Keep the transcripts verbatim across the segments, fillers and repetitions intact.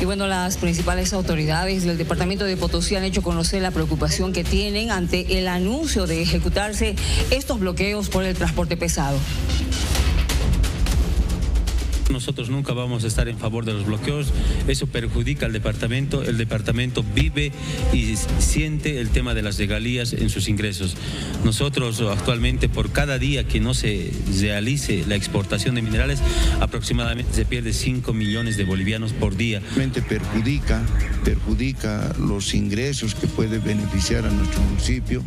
Y bueno, las principales autoridades del departamento de Potosí han hecho conocer la preocupación que tienen ante el anuncio de ejecutarse estos bloqueos por el transporte pesado. Nosotros nunca vamos a estar en favor de los bloqueos, eso perjudica al departamento, el departamento vive y siente el tema de las regalías en sus ingresos. Nosotros actualmente por cada día que no se realice la exportación de minerales, aproximadamente se pierde cinco millones de bolivianos por día. Realmente perjudica, perjudica los ingresos que puede beneficiar a nuestro municipio.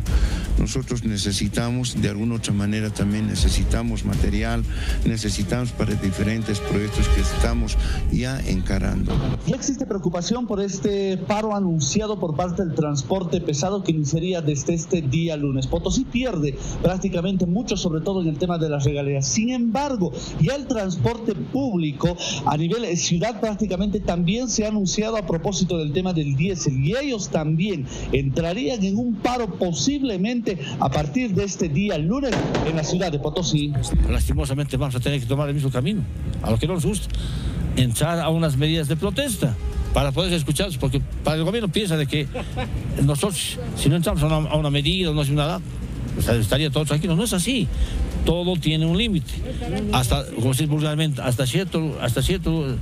Nosotros necesitamos, de alguna otra manera también necesitamos material, necesitamos para diferentes proyectos que estamos ya encarando. Ya existe preocupación por este paro anunciado por parte del transporte pesado que iniciaría desde este día lunes. Potosí pierde prácticamente mucho, sobre todo en el tema de las regalías. Sin embargo, ya el transporte público a nivel ciudad prácticamente también se ha anunciado a propósito del tema del diésel y ellos también entrarían en un paro posiblemente a partir de este día lunes en la ciudad de Potosí. Lastimosamente vamos a tener que tomar el mismo camino. A los que no nos gusta, entrar a unas medidas de protesta para poder escucharlos, porque para el gobierno piensa de que nosotros, si no entramos a una, a una medida, no hace nada, pues estaría todo tranquilo. No es así, todo tiene un límite. Hasta, como se dice vulgarmente, hasta cierto, hasta cierto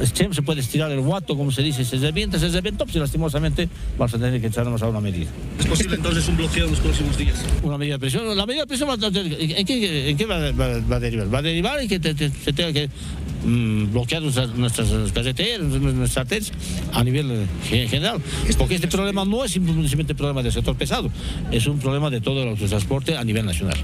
extremo se puede estirar el guato, como se dice, se revienta, se revienta, pues lastimosamente vamos a tener que entrarnos a una medida. ¿Es posible entonces un bloqueo en los próximos días? Una medida de presión, la medida de presión va a, ¿en qué, en qué va, va, va a derivar? Va a derivar en que te, te, se tenga que mmm, bloquear nuestras, nuestras carreteras, nuestras arterias a nivel general, porque este problema no es simplemente problema del sector pesado, es un problema de todo el autotransporte a nivel nacional.